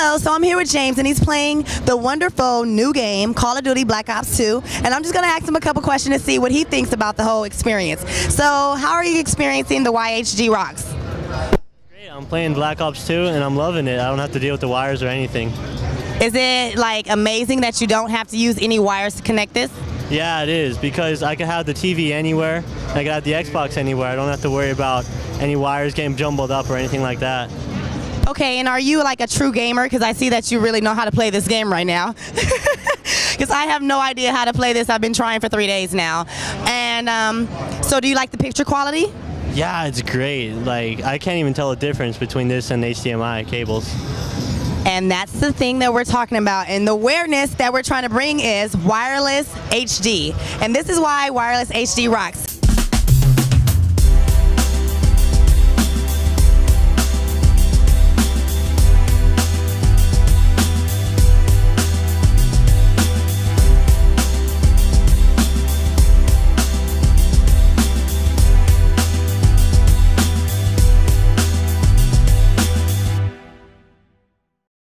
Hello, so I'm here with James and he's playing the wonderful new game, Call of Duty Black Ops 2, and I'm just going to ask him a couple questions to see what he thinks about the whole experience. So how are you experiencing the WiHD rocks? Great, I'm playing Black Ops 2 and I'm loving it. I don't have to deal with the wires or anything. Is it like amazing that you don't have to use any wires to connect this? Yeah, it is, because I can have the TV anywhere, and I can have the Xbox anywhere. I don't have to worry about any wires getting jumbled up or anything like that. Okay, and are you like a true gamer? Because I see that you really know how to play this game right now. Because I have no idea how to play this. I've been trying for 3 days now. And so do you like the picture quality? Yeah, it's great. Like, I can't even tell the difference between this and HDMI cables. And that's the thing that we're talking about, and the awareness that we're trying to bring is wireless HD. And this is why wireless HD rocks.